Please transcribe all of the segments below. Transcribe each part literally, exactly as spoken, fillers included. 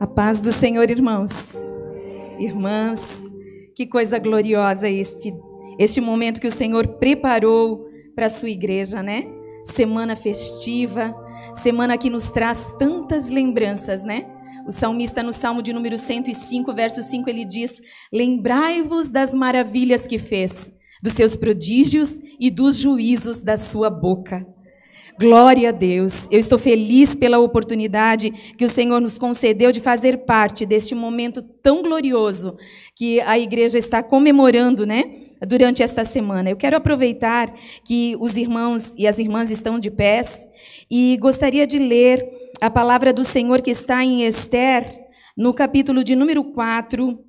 A paz do Senhor, irmãos, irmãs, que coisa gloriosa este, este momento que o Senhor preparou para a sua igreja, né? Semana festiva, semana que nos traz tantas lembranças, né? O salmista no Salmo de número cento e cinco, verso cinco, ele diz: lembrai-vos das maravilhas que fez, dos seus prodígios e dos juízos da sua boca. Glória a Deus, eu estou feliz pela oportunidade que o Senhor nos concedeu de fazer parte deste momento tão glorioso que a igreja está comemorando, né, durante esta semana. Eu quero aproveitar que os irmãos e as irmãs estão de pés e gostaria de ler a palavra do Senhor que está em Ester, no capítulo de número quatro,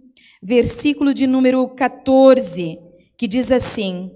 versículo de número catorze, que diz assim...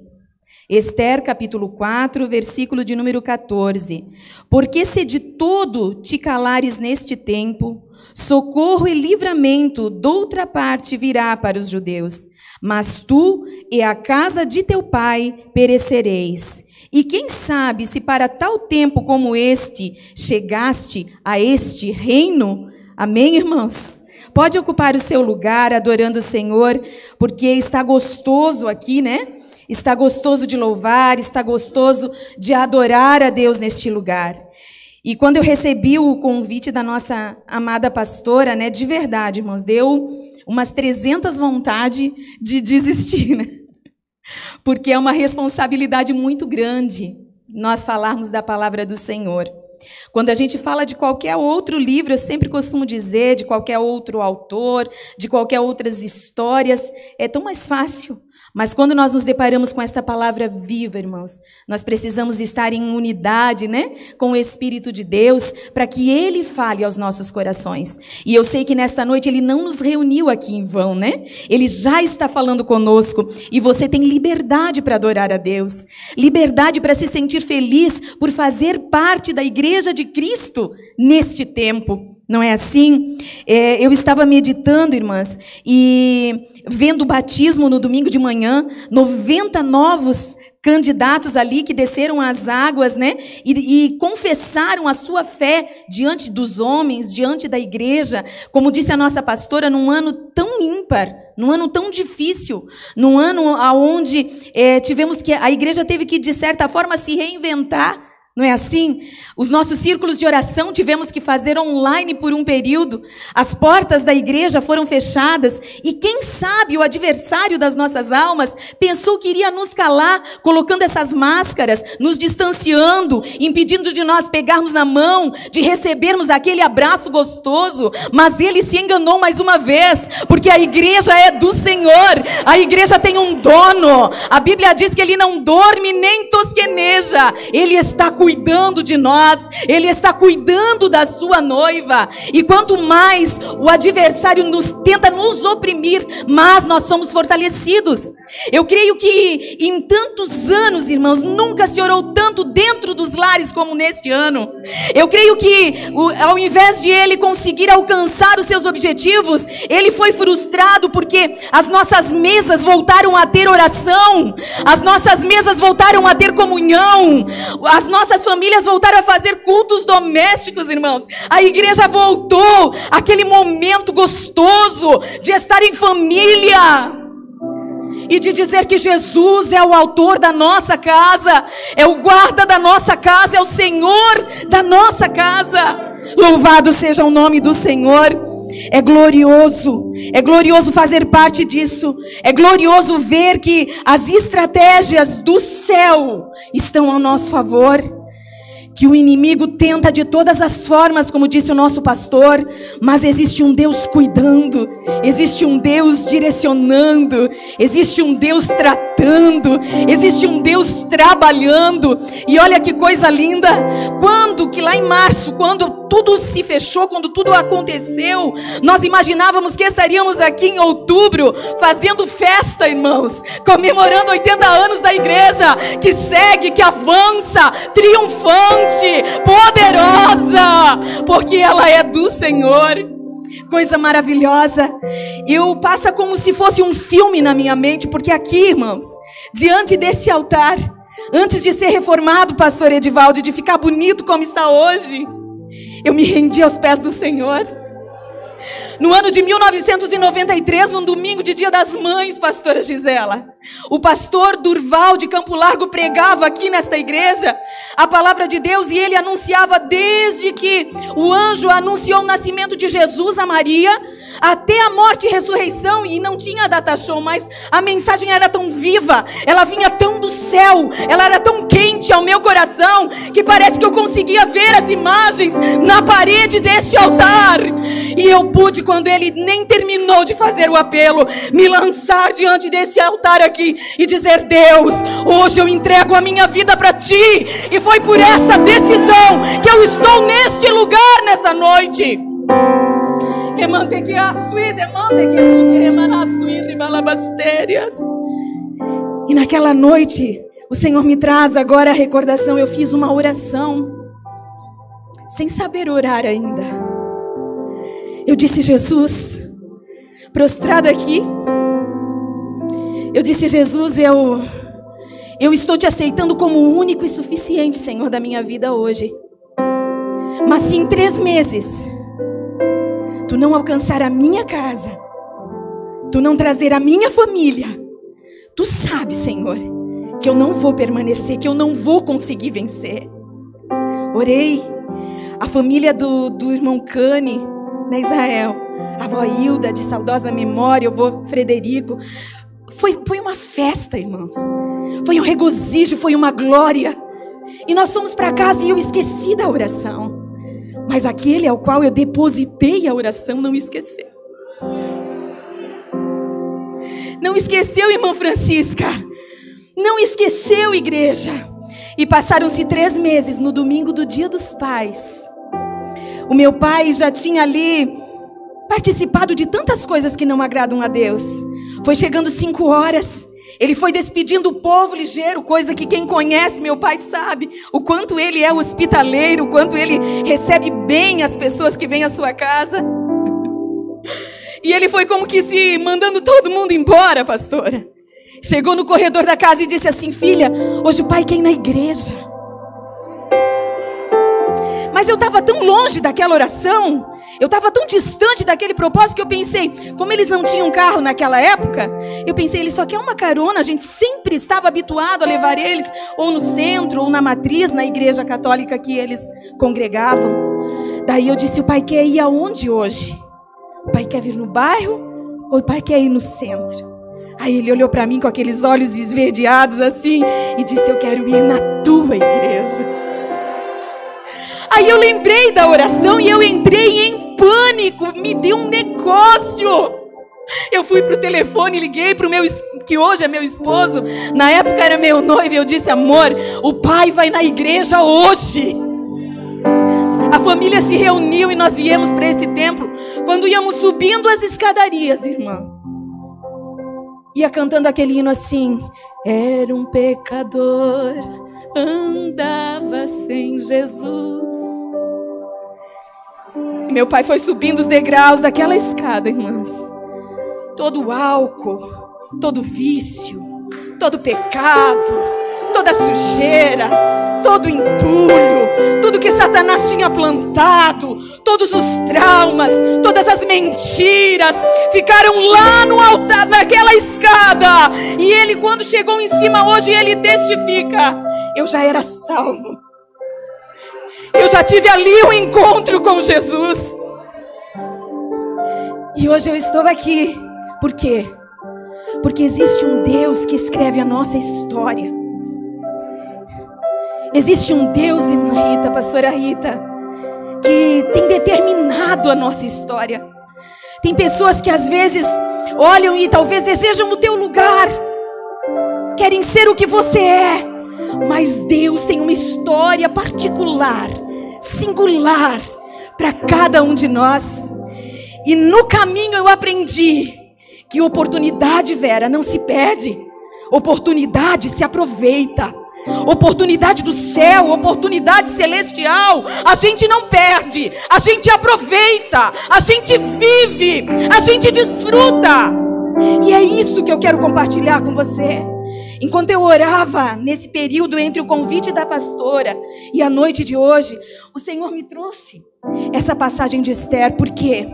Ester, capítulo quatro, versículo de número catorze. Porque se de todo te calares neste tempo, socorro e livramento doutra parte virá para os judeus. Mas tu e a casa de teu pai perecereis. E quem sabe se para tal tempo como este chegaste a este reino? Amém, irmãos? Pode ocupar o seu lugar adorando o Senhor, porque está gostoso aqui, né? Está gostoso de louvar, está gostoso de adorar a Deus neste lugar. E quando eu recebi o convite da nossa amada pastora, né, de verdade, irmãos, deu umas trezentas vontades de desistir, né? Porque é uma responsabilidade muito grande nós falarmos da palavra do Senhor. Quando a gente fala de qualquer outro livro, eu sempre costumo dizer, de qualquer outro autor, de qualquer outras histórias, é tão mais fácil. Mas quando nós nos deparamos com esta palavra viva, irmãos, nós precisamos estar em unidade, né, com o Espírito de Deus, para que Ele fale aos nossos corações. E eu sei que nesta noite Ele não nos reuniu aqui em vão, né? Ele já está falando conosco e você tem liberdade para adorar a Deus, liberdade para se sentir feliz por fazer parte da igreja de Cristo neste tempo. Não é assim? É, eu estava meditando, irmãs, e vendo o batismo no domingo de manhã, noventa novos candidatos ali que desceram as águas, né? E, e confessaram a sua fé diante dos homens, diante da igreja, como disse a nossa pastora, num ano tão ímpar, num ano tão difícil, num ano onde é, tivemos que, a igreja teve que, de certa forma, se reinventar. Não é assim? Os nossos círculos de oração tivemos que fazer online por um período. As portas da igreja foram fechadas. E quem sabe o adversário das nossas almas pensou que iria nos calar, colocando essas máscaras, nos distanciando, impedindo de nós pegarmos na mão, de recebermos aquele abraço gostoso. Mas ele se enganou mais uma vez, porque a igreja é do Senhor. A igreja tem um dono. A Bíblia diz que ele não dorme nem tosqueneja. Ele está cuidando. cuidando de nós, Ele está cuidando da sua noiva, e quanto mais o adversário nos tenta nos oprimir, mas nós somos fortalecidos. Eu creio que em tantos anos, irmãos, nunca se orou tanto dentro dos lares como neste ano. Eu creio que ao invés de ele conseguir alcançar os seus objetivos, ele foi frustrado porque as nossas mesas voltaram a ter oração, as nossas mesas voltaram a ter comunhão, as nossas As famílias voltaram a fazer cultos domésticos, irmãos. A igreja voltou àquele momento gostoso de estar em família e de dizer que Jesus é o autor da nossa casa, é o guarda da nossa casa, é o Senhor da nossa casa. Louvado seja o nome do Senhor. É glorioso, é glorioso fazer parte disso, é glorioso ver que as estratégias do céu estão ao nosso favor, que o inimigo tenta de todas as formas, como disse o nosso pastor, mas existe um Deus cuidando, existe um Deus direcionando, existe um Deus tratando, existe um Deus trabalhando. E olha que coisa linda, quando que lá em março, quando tudo se fechou, quando tudo aconteceu, nós imaginávamos que estaríamos aqui em outubro, fazendo festa, irmãos, comemorando oitenta anos da igreja, que segue, que avança, triunfante, poderosa, porque ela é do Senhor. Coisa maravilhosa. Eu passa como se fosse um filme na minha mente, porque aqui, irmãos, diante deste altar, antes de ser reformado, pastor Edivaldo, e de ficar bonito como está hoje, eu me rendi aos pés do Senhor. No ano de mil novecentos e noventa e três, num domingo de Dia das Mães, pastora Gisela, o pastor Durval de Campo Largo pregava aqui nesta igreja a palavra de Deus, e ele anunciava desde que o anjo anunciou o nascimento de Jesus a Maria, até a morte e ressurreição, e não tinha data show, mas a mensagem era tão viva, ela vinha tão do céu, ela era tão quente ao meu coração, que parece que eu conseguia ver as imagens na parede deste altar, e eu pude, quando ele nem terminou de fazer o apelo, me lançar diante desse altar aqui, e dizer: Deus, hoje eu entrego a minha vida para Ti, e foi por essa decisão que eu estou neste lugar, nessa noite. E naquela noite, o Senhor me traz agora a recordação. Eu fiz uma oração, sem saber orar ainda. Eu disse: Jesus, prostrada aqui, eu disse: Jesus, eu, eu estou te aceitando como o único e suficiente Senhor da minha vida hoje. Mas se em três meses Tu não alcançar a minha casa, Tu não trazer a minha família, Tu sabes, Senhor, que eu não vou permanecer, que eu não vou conseguir vencer. Orei. A família do, do irmão Kane, na Israel, a avó Hilda, de saudosa memória, o avô Frederico, foi, foi uma festa, irmãos. Foi um regozijo, foi uma glória. E nós fomos para casa e eu esqueci da oração. Mas aquele ao qual eu depositei a oração não esqueceu. Não esqueceu, irmã Francisca. Não esqueceu, igreja. E passaram-se três meses, no domingo do Dia dos Pais. O meu pai já tinha ali participado de tantas coisas que não agradam a Deus. Foi chegando cinco horas. Ele foi despedindo o povo ligeiro, coisa que quem conhece meu pai sabe o quanto ele é hospitaleiro, o quanto ele recebe bem as pessoas que vêm à sua casa. E ele foi como que se mandando todo mundo embora, pastora. Chegou no corredor da casa e disse assim: filha, hoje o pai quer ir na igreja. Mas eu estava tão longe daquela oração, eu estava tão distante daquele propósito, que eu pensei, como eles não tinham carro naquela época, eu pensei, ele só quer uma carona. A gente sempre estava habituado a levar eles ou no centro, ou na matriz, na igreja católica que eles congregavam. Daí eu disse: o pai quer ir aonde hoje? O pai quer vir no bairro ou o pai quer ir no centro? Aí ele olhou para mim com aqueles olhos esverdeados assim e disse: eu quero ir na tua igreja. Aí eu lembrei da oração e eu entrei em pânico, me deu um negócio. Eu fui pro telefone, liguei pro meu, que hoje é meu esposo, na época era meu noivo, e eu disse: amor, o pai vai na igreja hoje. A família se reuniu e nós viemos para esse templo. Quando íamos subindo as escadarias, irmãs, ia cantando aquele hino assim: era um pecador, andava sem Jesus. E meu pai foi subindo os degraus daquela escada, irmãs. Todo o álcool, todo o vício, todo o pecado, toda a sujeira, todo o entulho, tudo que Satanás tinha plantado, todos os traumas, todas as mentiras, ficaram lá no altar, naquela escada. E ele, quando chegou em cima hoje, ele testifica: eu já era salvo. Eu já tive ali um encontro com Jesus. E hoje eu estou aqui. Por quê? Porque existe um Deus que escreve a nossa história. Existe um Deus, irmã Rita, pastora Rita, que tem determinado a nossa história. Tem pessoas que às vezes olham e talvez desejam o teu lugar, querem ser o que você é. Mas Deus tem uma história particular, singular, para cada um de nós. E no caminho eu aprendi que oportunidade, Vera, não se perde. Oportunidade se aproveita. Oportunidade do céu, oportunidade celestial, a gente não perde, a gente aproveita, a gente vive, a gente desfruta. E é isso que eu quero compartilhar com você. Enquanto eu orava nesse período entre o convite da pastora e a noite de hoje, o Senhor me trouxe essa passagem de Ester. Por quê?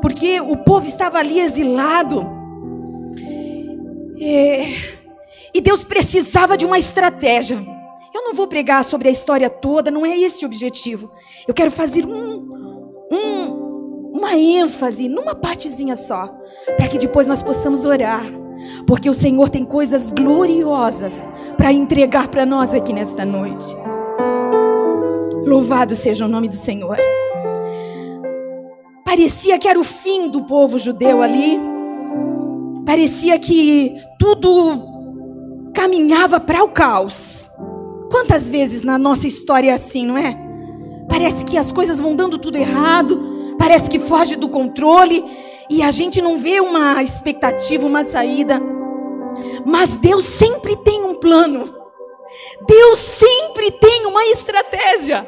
porque o povo estava ali exilado. É, e Deus precisava de uma estratégia. Eu não vou pregar sobre a história toda, não é esse o objetivo. Eu quero fazer um, um, uma ênfase numa partezinha só, para que depois nós possamos orar, porque o Senhor tem coisas gloriosas para entregar para nós aqui nesta noite. Louvado seja o nome do Senhor. Parecia que era o fim do povo judeu ali. Parecia que tudo caminhava para o caos. Quantas vezes na nossa história é assim, não é? Parece que as coisas vão dando tudo errado, parece que foge do controle e a gente não vê uma expectativa, uma saída. Mas Deus sempre tem um plano. Deus sempre tem uma estratégia.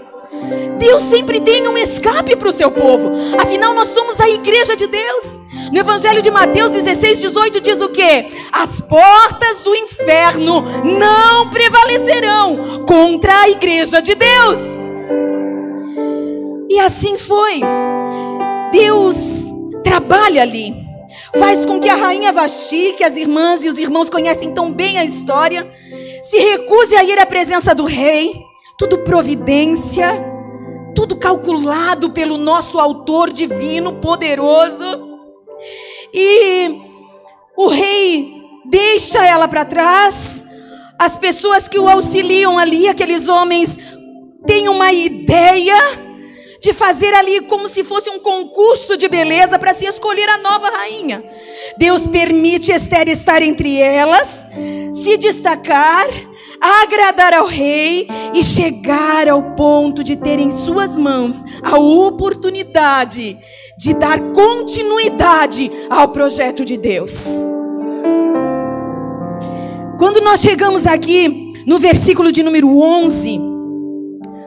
Deus sempre tem um escape para o seu povo. Afinal, nós somos a igreja de Deus. No Evangelho de Mateus dezesseis, dezoito diz o quê? As portas do inferno não prevalecerão contra a igreja de Deus. E assim foi. Deus trabalha ali, faz com que a rainha Vashi, que as irmãs e os irmãos conhecem tão bem a história, se recuse a ir à presença do rei. Tudo providência, tudo calculado pelo nosso autor divino, poderoso. E o rei deixa ela para trás. As pessoas que o auxiliam ali, aqueles homens, têm uma ideia de fazer ali como se fosse um concurso de beleza para se escolher a nova rainha. Deus permite Ester estar entre elas, se destacar, agradar ao rei e chegar ao ponto de ter em suas mãos a oportunidade de dar continuidade ao projeto de Deus. Quando nós chegamos aqui no versículo de número onze,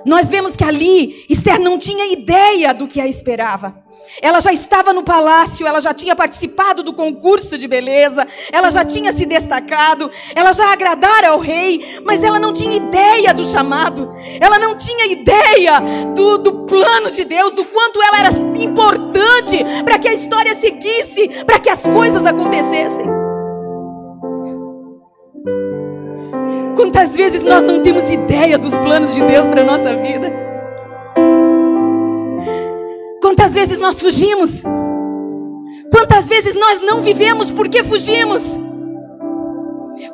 nós vemos que ali Ester não tinha ideia do que a esperava. Ela já estava no palácio, ela já tinha participado do concurso de beleza, ela já tinha se destacado, ela já agradara ao rei, mas ela não tinha ideia do chamado, ela não tinha ideia do, do plano de Deus, do quanto ela era importante para que a história seguisse, para que as coisas acontecessem. Quantas vezes nós não temos ideia dos planos de Deus para a nossa vida? Quantas vezes nós fugimos? Quantas vezes nós não vivemos porque fugimos?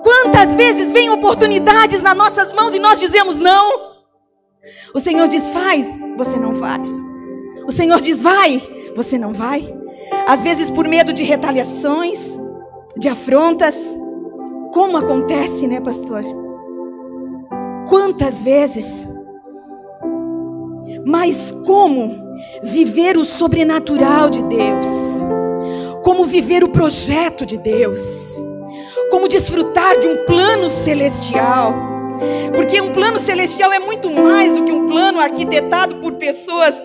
Quantas vezes vêm oportunidades nas nossas mãos e nós dizemos não? O Senhor diz faz, você não faz. O Senhor diz vai, você não vai. Às vezes por medo de retaliações, de afrontas. Como acontece, né, pastor? Quantas vezes? Mas como viver o sobrenatural de Deus, como viver o projeto de Deus, como desfrutar de um plano celestial, porque um plano celestial é muito mais do que um plano arquitetado por pessoas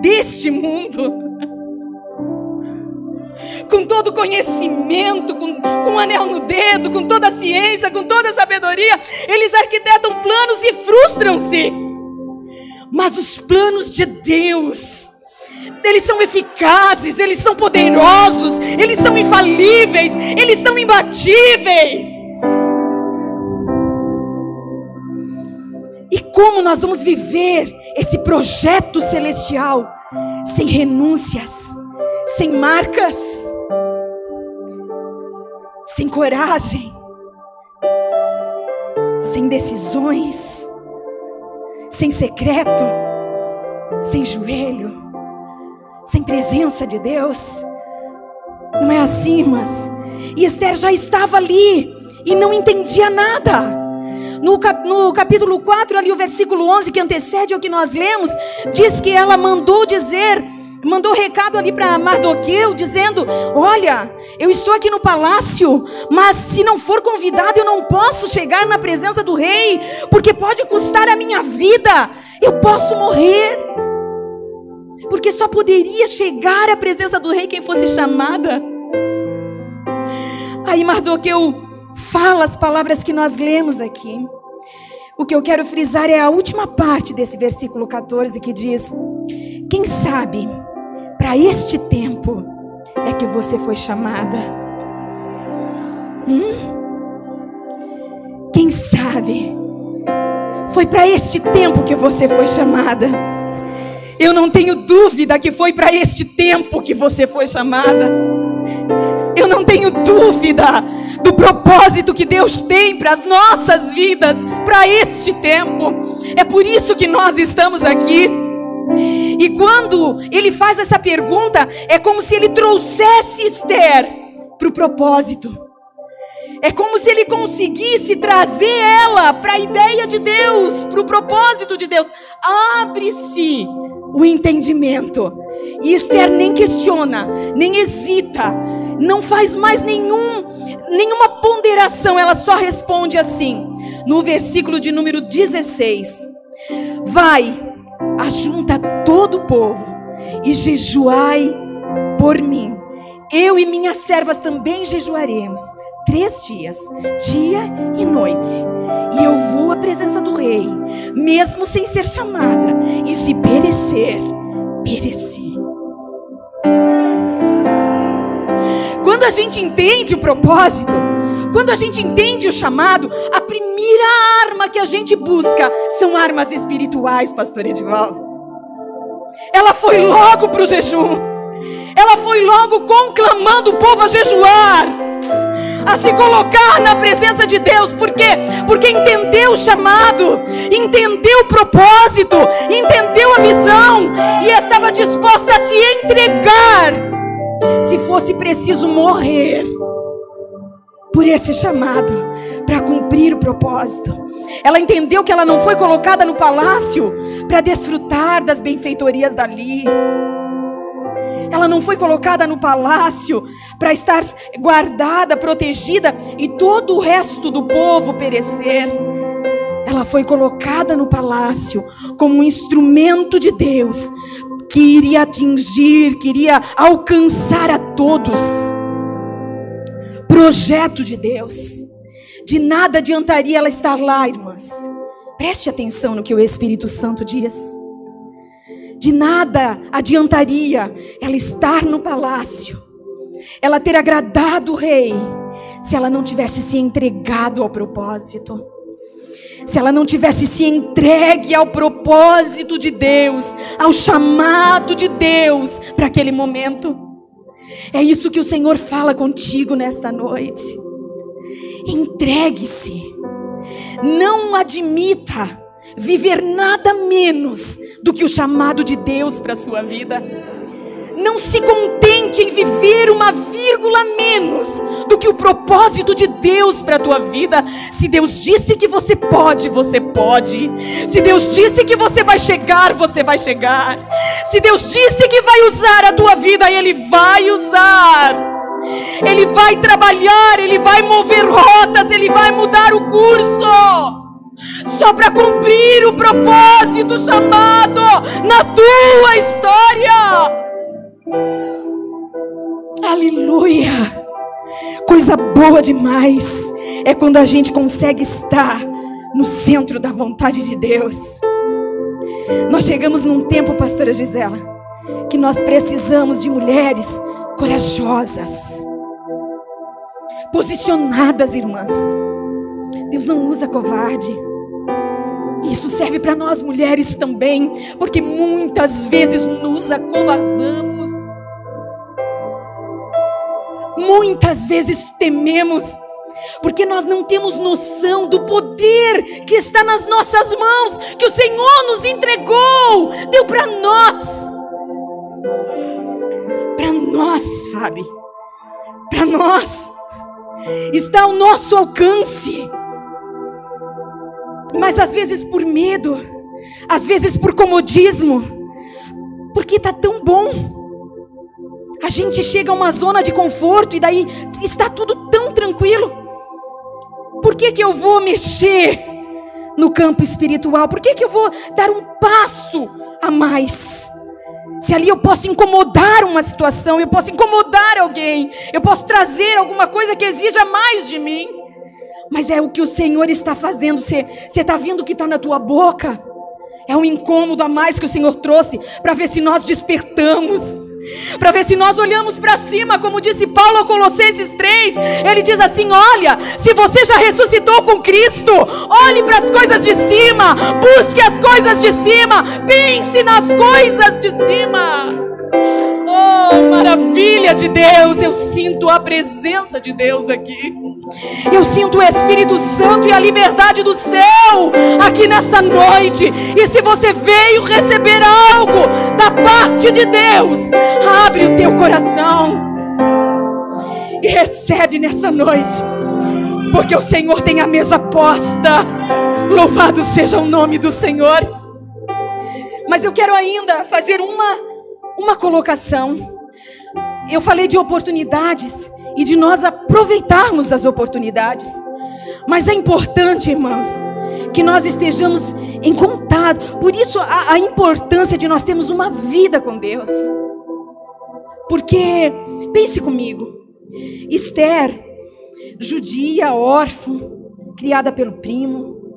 deste mundo, com todo conhecimento, com, com um anel no dedo, com toda a ciência, com toda a sabedoria. Eles arquitetam planos e frustram-se. Mas os planos de Deus, eles são eficazes, eles são poderosos, eles são infalíveis, eles são imbatíveis. E como nós vamos viver esse projeto celestial sem renúncias, sem marcas, sem coragem, sem decisões, sem secreto, sem joelho, sem presença de Deus? Não é assim, irmãs? E Ester já estava ali e não entendia nada. No, cap- no capítulo quatro, ali o versículo onze, que antecede ao que nós lemos, diz que ela mandou dizer, mandou recado ali para Mardoqueu, dizendo: olha, eu estou aqui no palácio, mas se não for convidado eu não posso chegar na presença do rei, porque pode custar a minha vida, eu posso morrer. Porque só poderia chegar à presença do rei quem fosse chamada. Aí Mardoqueu fala as palavras que nós lemos aqui. O que eu quero frisar é a última parte desse versículo catorze, que diz: quem sabe Para este tempo é que você foi chamada. Hum? Quem sabe? Foi para este tempo que você foi chamada. Eu não tenho dúvida que foi para este tempo que você foi chamada. Eu não tenho dúvida do propósito que Deus tem para as nossas vidas, para este tempo. É por isso que nós estamos aqui. E quando ele faz essa pergunta, é como se ele trouxesse Ester para o propósito. É como se ele conseguisse trazer ela para a ideia de Deus, para o propósito de Deus. Abre-se o entendimento. E Ester nem questiona, nem hesita, não faz mais nenhum, nenhuma ponderação. Ela só responde assim, no versículo de número dezesseis. Vai, ajunta todo o povo e jejuai por mim. Eu e minhas servas também jejuaremos. Três dias, dia e noite, e eu vou à presença do rei, mesmo sem ser chamada, e se perecer, pereci. Quando a gente entende o propósito, quando a gente entende o chamado, a primeira arma que a gente busca são armas espirituais, pastor Edivaldo. Ela foi logo para o jejum, ela foi logo conclamando o povo a jejuar, a se colocar na presença de Deus. Por quê? Porque entendeu o chamado, entendeu o propósito, entendeu a visão e estava disposta a se entregar, se fosse preciso morrer por esse chamado, para cumprir o propósito. Ela entendeu que ela não foi colocada no palácio para desfrutar das benfeitorias dali. Ela não foi colocada no palácio para estar guardada, protegida e todo o resto do povo perecer. Ela foi colocada no palácio como um instrumento de Deus que iria atingir, que iria alcançar a todos. Projeto de Deus. De nada adiantaria ela estar lá, irmãs. Preste atenção no que o Espírito Santo diz. De nada adiantaria ela estar no palácio, ela ter agradado o rei, se ela não tivesse se entregado ao propósito, se ela não tivesse se entregue ao propósito de Deus, ao chamado de Deus para aquele momento. É isso que o Senhor fala contigo nesta noite. Entregue-se, não admita viver nada menos do que o chamado de Deus para a sua vida. Não se contente em viver uma vírgula menos do que o propósito de Deus para a tua vida. Se Deus disse que você pode, você pode. Se Deus disse que você vai chegar, você vai chegar. Se Deus disse que vai usar a tua vida, Ele vai usar. Ele vai trabalhar, Ele vai mover rotas, Ele vai mudar o curso. Só para cumprir o propósito chamado na tua história. Aleluia! Coisa boa demais é quando a gente consegue estar no centro da vontade de Deus. Nós chegamos num tempo, pastora Gisela, que nós precisamos de mulheres corajosas, posicionadas, irmãs. Deus não usa covarde. Isso serve para nós mulheres também, porque muitas vezes nos acovardamos. Muitas vezes tememos, porque nós não temos noção do poder que está nas nossas mãos, que o Senhor nos entregou, deu para nós. Para nós, Fábio. Para nós. Está ao nosso alcance. Mas às vezes por medo, às vezes por comodismo, porque está tão bom, a gente chega a uma zona de conforto e daí está tudo tão tranquilo. Por que que eu vou mexer no campo espiritual? Por que que eu vou dar um passo a mais? Se ali eu posso incomodar uma situação, eu posso incomodar alguém, eu posso trazer alguma coisa que exija mais de mim. Mas é o que o Senhor está fazendo. Você está vendo o que está na tua boca? É um incômodo a mais que o Senhor trouxe para ver se nós despertamos, para ver se nós olhamos para cima, como disse Paulo a Colossenses três. Ele diz assim: olha, se você já ressuscitou com Cristo, olhe para as coisas de cima, busque as coisas de cima, pense nas coisas de cima. Oh, maravilha de Deus! Eu sinto a presença de Deus aqui. Eu sinto o Espírito Santo e a liberdade do céu aqui nesta noite. E se você veio receber algo da parte de Deus, abre o teu coração e recebe nessa noite, porque o Senhor tem a mesa posta. Louvado seja o nome do Senhor. Mas eu quero ainda fazer uma, uma colocação. Eu falei de oportunidades e de nós aproveitarmos as oportunidades. Mas é importante, irmãos, que nós estejamos em contato. Por isso a, a importância de nós termos uma vida com Deus. Porque, pense comigo, Ester, judia, órfã, criada pelo primo,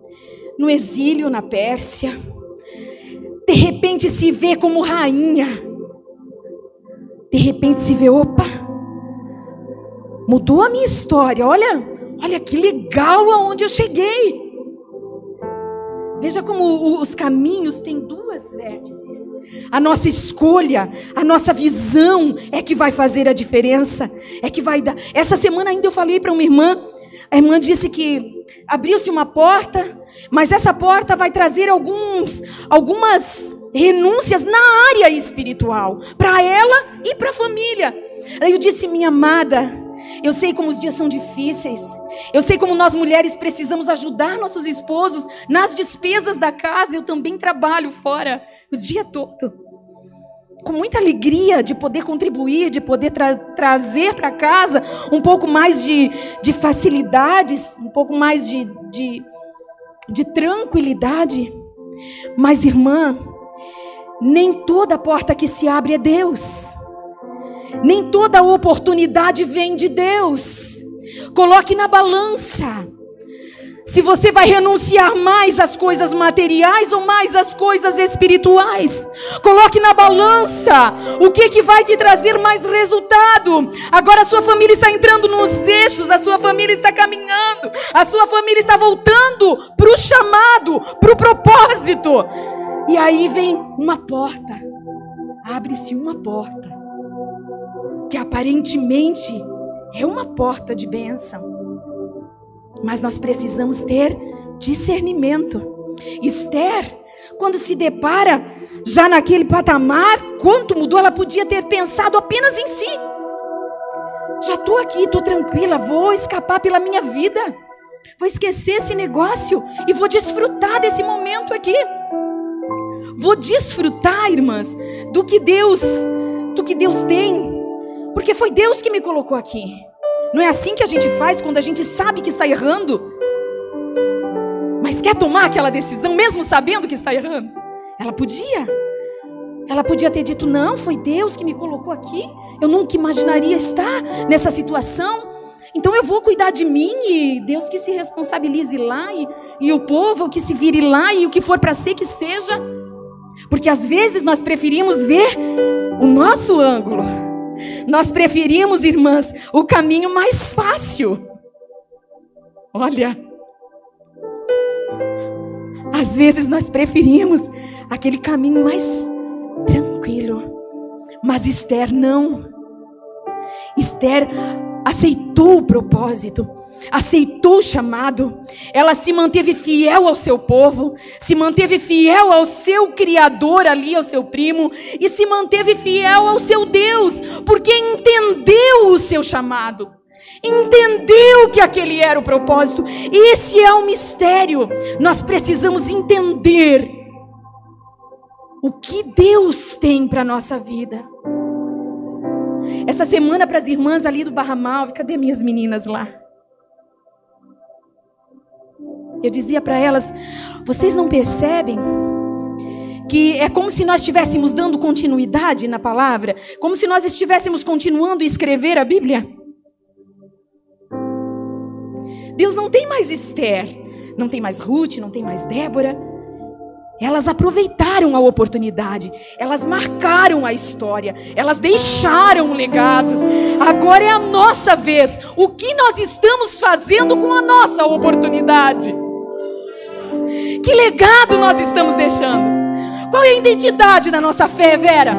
no exílio na Pérsia, de repente se vê como rainha. De repente se vê, opa, mudou a minha história, olha, olha que legal aonde eu cheguei. Veja como os caminhos têm duas vértices. A nossa escolha, a nossa visão é que vai fazer a diferença, é que vai dar. Essa semana ainda eu falei para uma irmã, a irmã disse que abriu-se uma porta, mas essa porta vai trazer alguns, algumas renúncias na área espiritual, para ela e para a família. Aí eu disse, minha amada, eu sei como os dias são difíceis, eu sei como nós mulheres precisamos ajudar nossos esposos nas despesas da casa. Eu também trabalho fora o dia todo, com muita alegria de poder contribuir, de poder tra- trazer para casa um pouco mais de, de facilidades, um pouco mais de, de, de tranquilidade. Mas, irmã, nem toda porta que se abre é Deus. Nem toda oportunidade vem de Deus. Coloque na balança se você vai renunciar mais às coisas materiais ou mais às coisas espirituais. Coloque na balança o que, que vai te trazer mais resultado. Agora a sua família está entrando nos eixos, a sua família está caminhando, a sua família está voltando para o chamado, para o propósito. E aí vem uma porta, abre-se uma porta, que aparentemente é uma porta de bênção, mas nós precisamos ter discernimento. Ester, quando se depara já naquele patamar, quanto mudou, ela podia ter pensado apenas em si. Já estou aqui, estou tranquila, vou escapar pela minha vida, vou esquecer esse negócio e vou desfrutar desse momento aqui. Vou desfrutar, irmãs, do que Deus, do que Deus tem. Porque foi Deus que me colocou aqui. Não é assim que a gente faz quando a gente sabe que está errando, mas quer tomar aquela decisão mesmo sabendo que está errando. Ela podia. Ela podia ter dito, não, foi Deus que me colocou aqui. Eu nunca imaginaria estar nessa situação. Então eu vou cuidar de mim e Deus que se responsabilize lá. E, e o povo que se vire lá e o que for para ser que seja. Porque às vezes nós preferimos ver o nosso ângulo. Nós preferimos, irmãs, o caminho mais fácil. Olha, às vezes nós preferimos aquele caminho mais tranquilo. Mas Ester não. Ester aceitou o propósito, aceitou o chamado. Ela se manteve fiel ao seu povo, se manteve fiel ao seu Criador ali, ao seu primo, e se manteve fiel ao seu Deus, porque entendeu o seu chamado, entendeu que aquele era o propósito. Esse é o mistério. Nós precisamos entender o que Deus tem para a nossa vida. Essa semana, para as irmãs ali do Barra Malve, cadê minhas meninas lá? Eu dizia para elas, vocês não percebem que é como se nós estivéssemos dando continuidade na palavra? Como se nós estivéssemos continuando a escrever a Bíblia? Deus não tem mais Ester, não tem mais Ruth, não tem mais Débora. Elas aproveitaram a oportunidade, elas marcaram a história, elas deixaram um legado. Agora é a nossa vez. O que nós estamos fazendo com a nossa oportunidade? Que legado nós estamos deixando? Qual é a identidade da nossa fé, Vera?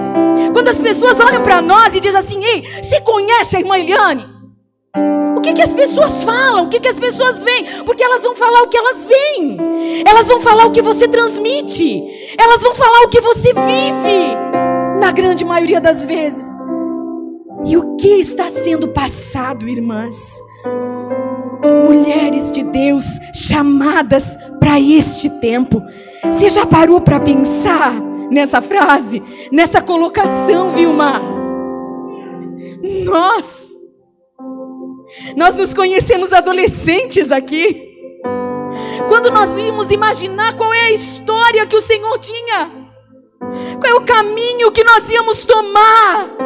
Quando as pessoas olham para nós e dizem assim: ei, você conhece a irmã Eliane? O que que as pessoas falam? O que que as pessoas veem? Porque elas vão falar o que elas veem. Elas vão falar o que você transmite. Elas vão falar o que você vive, na grande maioria das vezes. E o que está sendo passado, irmãs? Mulheres de Deus chamadas para este tempo. Você já parou para pensar nessa frase? Nessa colocação, Vilma? Nós... Nós nos conhecemos adolescentes aqui. Quando nós íamos imaginar qual é a história que o Senhor tinha, qual é o caminho que nós íamos tomar.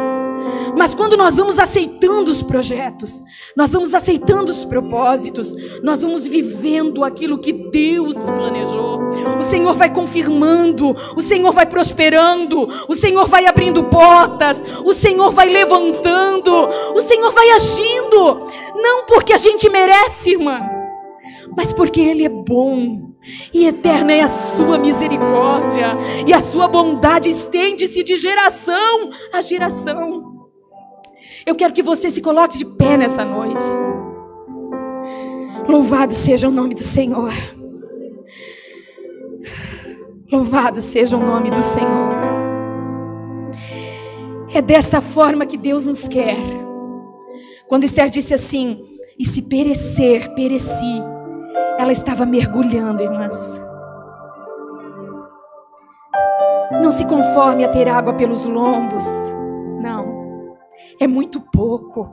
Mas quando nós vamos aceitando os projetos, nós vamos aceitando os propósitos, nós vamos vivendo aquilo que Deus planejou, o Senhor vai confirmando, o Senhor vai prosperando, o Senhor vai abrindo portas, o Senhor vai levantando, o Senhor vai agindo. Não porque a gente merece, irmãs, mas porque Ele é bom. E eterna é a sua misericórdia, e a sua bondade estende-se de geração a geração. Eu quero que você se coloque de pé nessa noite. Louvado seja o nome do Senhor. Louvado seja o nome do Senhor. É desta forma que Deus nos quer. Quando Ester disse assim: e se perecer, pereci. Ela estava mergulhando, irmãs. Não se conforme a ter água pelos lombos. Não. É muito pouco.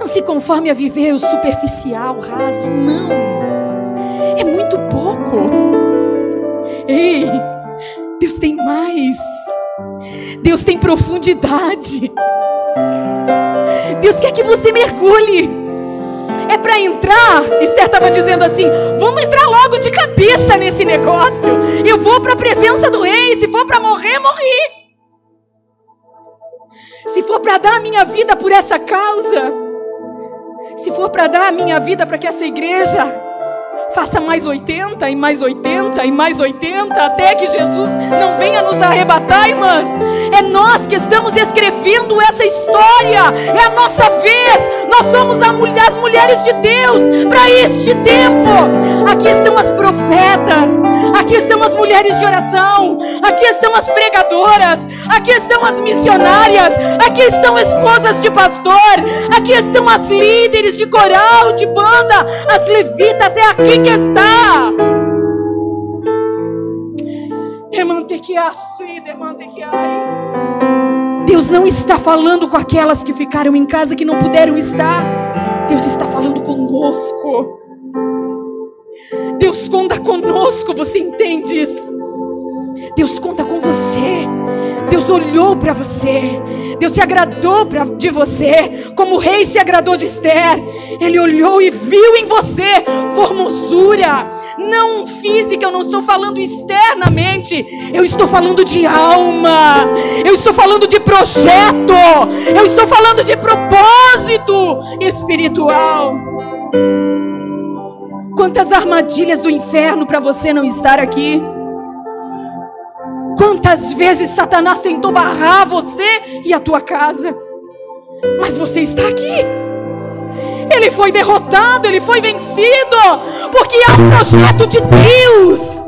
Não se conforme a viver o superficial, o raso. Não. É muito pouco. Ei, Deus tem mais. Deus tem profundidade. Deus quer que você mergulhe. É para entrar. Ester estava dizendo assim: vamos entrar logo de cabeça nesse negócio. Eu vou para a presença do rei. Se for para morrer, morri. Se for para dar a minha vida por essa causa, se for para dar a minha vida para que essa igreja faça mais oitenta e mais oitenta e mais oitenta, até que Jesus não venha nos arrebatar, irmãs. É nós que estamos escrevendo essa história. É a nossa vez. Nós somos a mulher, as mulheres de Deus para este tempo. Aqui estão as profetas, aqui estão as mulheres de oração, aqui estão as pregadoras, aqui estão as missionárias, aqui estão esposas de pastor, aqui estão as líderes de coral, de banda, as levitas. É aqui que está. Deus não está falando com aquelas que ficaram em casa, que não puderam estar. Deus está falando conosco. Deus conta conosco, você entende isso? Deus conta com você. Deus olhou para você. Deus se agradou pra, de você, como o rei se agradou de Ester. Ele olhou e viu em você formosura, não física. Eu não estou falando externamente, eu estou falando de alma, eu estou falando de projeto, eu estou falando de propósito espiritual. Quantas armadilhas do inferno para você não estar aqui. Quantas vezes Satanás tentou barrar você e a tua casa. Mas você está aqui. Ele foi derrotado, ele foi vencido. Porque há um projeto de Deus.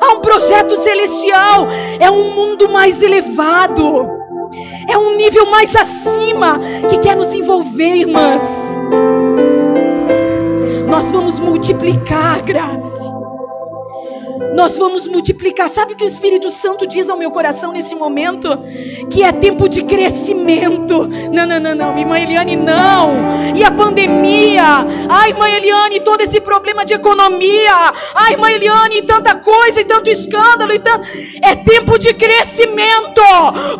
Há um projeto celestial. É um mundo mais elevado. É um nível mais acima que quer nos envolver, irmãs. Nós vamos multiplicar a graça. Nós vamos multiplicar. Sabe o que o Espírito Santo diz ao meu coração nesse momento? Que é tempo de crescimento. Não, não, não, não, irmã Eliane, não. E a pandemia? Ai, irmã Eliane, todo esse problema de economia. Ai, irmã Eliane, tanta coisa e tanto escândalo e tanto... É tempo de crescimento.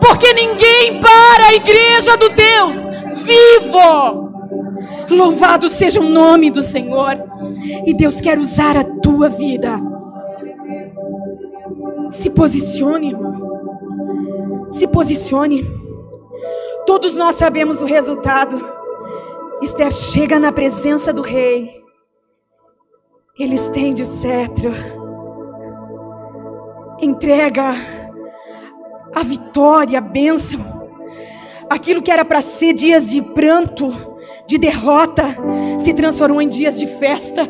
Porque ninguém para a igreja do Deus vivo. Louvado seja o nome do Senhor. E Deus quer usar a tua vida. Se posicione, irmão. Se posicione. Todos nós sabemos o resultado. Ester chega na presença do rei. Ele estende o cetro. Entrega a vitória, a bênção. Aquilo que era para ser dias de pranto, de derrota, se transformou em dias de festa,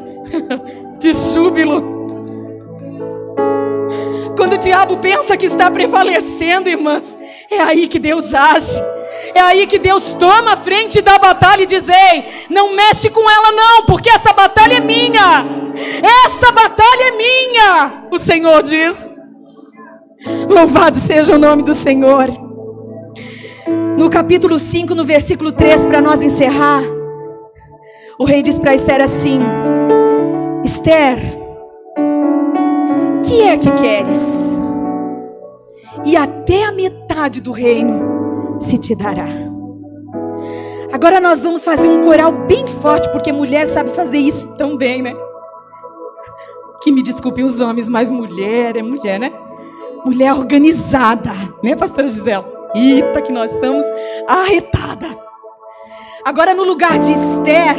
de júbilo. Quando o diabo pensa que está prevalecendo, irmãs, é aí que Deus age. É aí que Deus toma a frente da batalha e diz: ei, não mexe com ela não, porque essa batalha é minha. Essa batalha é minha, o Senhor diz. Louvado seja o nome do Senhor. No capítulo cinco, no versículo três, para nós encerrar, o rei diz para Ester assim: Ester, que é que queres? E até a metade do reino se te dará. Agora nós vamos fazer um coral bem forte, porque mulher sabe fazer isso tão bem, né? Que me desculpem os homens, mas mulher é mulher, né? Mulher organizada, né, pastora Gisela? Eita, que nós somos arretada. Agora no lugar de Ester,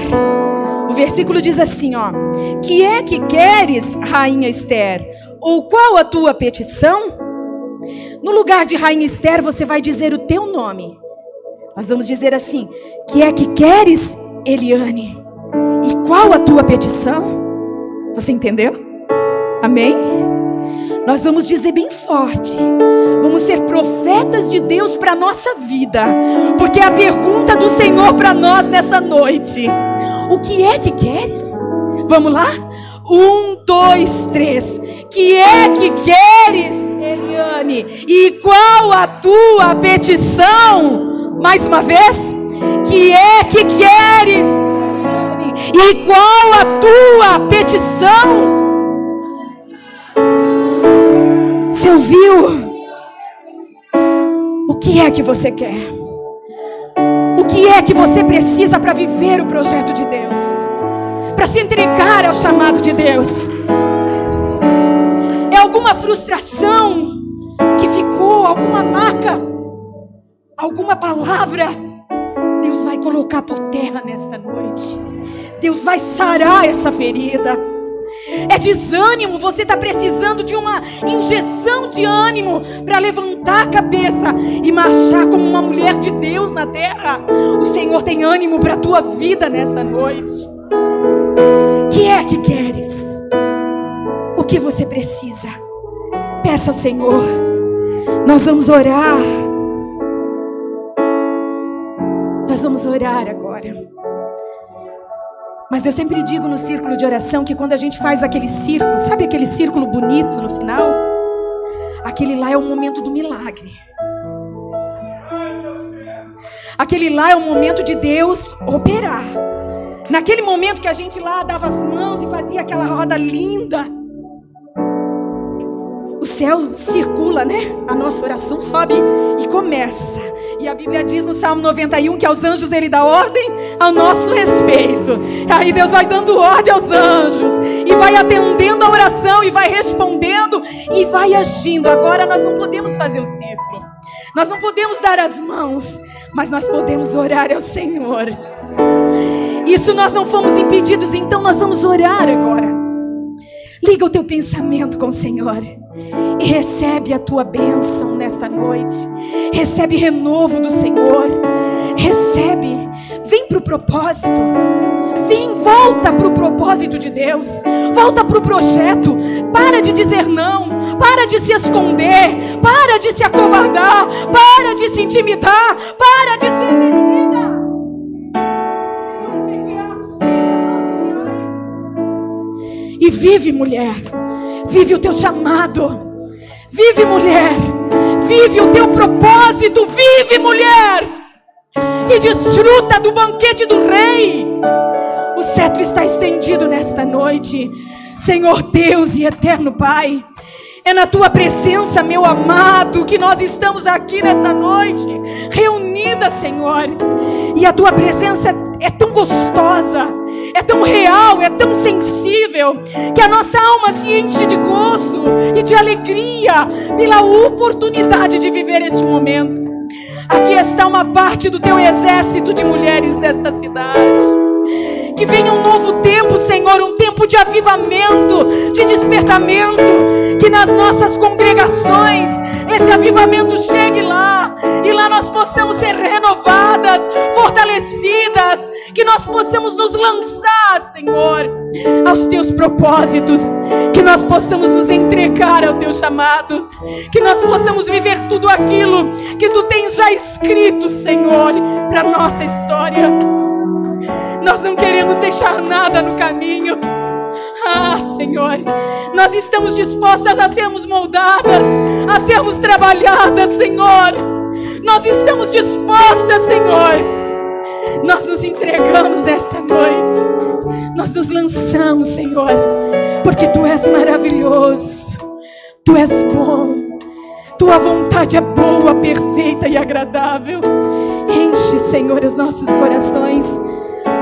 o versículo diz assim, ó: que é que queres, rainha Ester? Ou qual a tua petição? No lugar de rainha Ester, você vai dizer o teu nome. Nós vamos dizer assim: que é que queres, Eliane? E qual a tua petição? Você entendeu? Amém? Nós vamos dizer bem forte. Vamos ser profetas de Deus para a nossa vida. Porque é a pergunta do Senhor para nós nessa noite: o que é que queres? Vamos lá? Um, dois, três. Que é que queres, Eliane? E qual a tua petição? Mais uma vez. Que é que queres, Eliane? E qual a tua petição? Você ouviu? O que é que você quer? O que é que você precisa para viver o projeto de Deus? Para se entregar ao chamado de Deus? É alguma frustração que ficou, alguma marca, alguma palavra? Deus vai colocar por terra nesta noite. Deus vai sarar essa ferida. É desânimo, você está precisando de uma injeção de ânimo para levantar a cabeça e marchar como uma mulher de Deus na terra. O Senhor tem ânimo para a tua vida nesta noite. O que é que queres? O que você precisa? Peça ao Senhor. Nós vamos orar. Nós vamos orar agora. Mas eu sempre digo no círculo de oração que quando a gente faz aquele círculo, sabe aquele círculo bonito no final? Aquele lá é o momento do milagre. Aquele lá é o momento de Deus operar. Naquele momento que a gente lá dava as mãos e fazia aquela roda linda, o céu circula, né? A nossa oração sobe e começa. E a Bíblia diz no Salmo noventa e um que aos anjos ele dá ordem ao nosso respeito. Aí Deus vai dando ordem aos anjos e vai atendendo a oração e vai respondendo e vai agindo. Agora nós não podemos fazer o círculo, nós não podemos dar as mãos, mas nós podemos orar ao Senhor. Isso nós não fomos impedidos, então nós vamos orar agora. Liga o teu pensamento com o Senhor e recebe a tua bênção nesta noite. Recebe renovo do Senhor. Recebe. Vem para o propósito. Vem, volta para o propósito de Deus. Volta para o projeto. Para de dizer não. Para de se esconder. Para de se acovardar. Para de se intimidar. Para de ser metida. E vive, mulher. Vive o teu chamado. Vive, mulher. Vive o teu propósito. Vive, mulher. E desfruta do banquete do rei. O cetro está estendido nesta noite. Senhor Deus e eterno Pai, É na tua presença, meu amado, que nós estamos aqui nessa noite, reunidas, Senhor. E a tua presença é tão gostosa, é tão real, é tão sensível, que a nossa alma se enche de gozo e de alegria pela oportunidade de viver este momento. Aqui está uma parte do teu exército de mulheres desta cidade. Que venha um novo tempo, Senhor, um tempo de avivamento, de despertamento. Que nas nossas congregações esse avivamento chegue lá. E lá nós possamos ser renovadas, fortalecidas. Que nós possamos nos lançar, Senhor, aos teus propósitos. Que nós possamos nos entregar ao teu chamado. Que nós possamos viver tudo aquilo que tu tens já escrito, Senhor, para a nossa história. Nós não queremos deixar nada no caminho. Ah, Senhor, nós estamos dispostas a sermos moldadas, a sermos trabalhadas, Senhor. Nós estamos dispostas, Senhor. Nós nos entregamos esta noite. Nós nos lançamos, Senhor, porque tu és maravilhoso. Tu és bom. Tua vontade é boa, perfeita e agradável. Enche, Senhor, os nossos corações.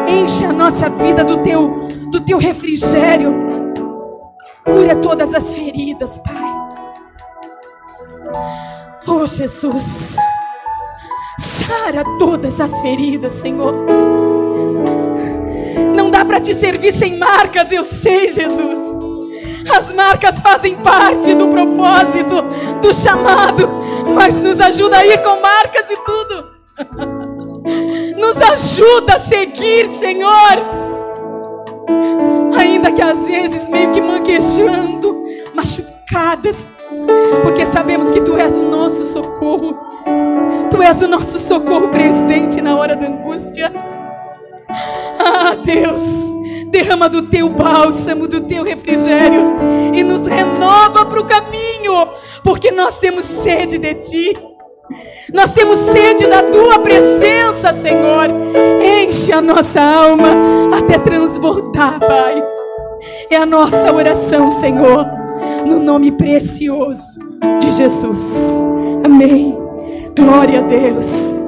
Enche a nossa vida do teu, do teu refrigério. Cura todas as feridas, Pai. Oh, Jesus. Sara todas as feridas, Senhor. Não dá para te servir sem marcas, eu sei, Jesus. As marcas fazem parte do propósito, do chamado. Mas nos ajuda a ir com marcas e tudo. Nos ajuda a seguir, Senhor. Ainda que às vezes meio que manquejando, machucadas, porque sabemos que tu és o nosso socorro. Tu és o nosso socorro presente na hora da angústia. Ah, Deus, derrama do teu bálsamo, do teu refrigério e nos renova para o caminho, porque nós temos sede de ti. Nós temos sede da tua presença, Senhor. Enche a nossa alma até transbordar, Pai. É a nossa oração, Senhor, no nome precioso de Jesus. Amém. Glória a Deus.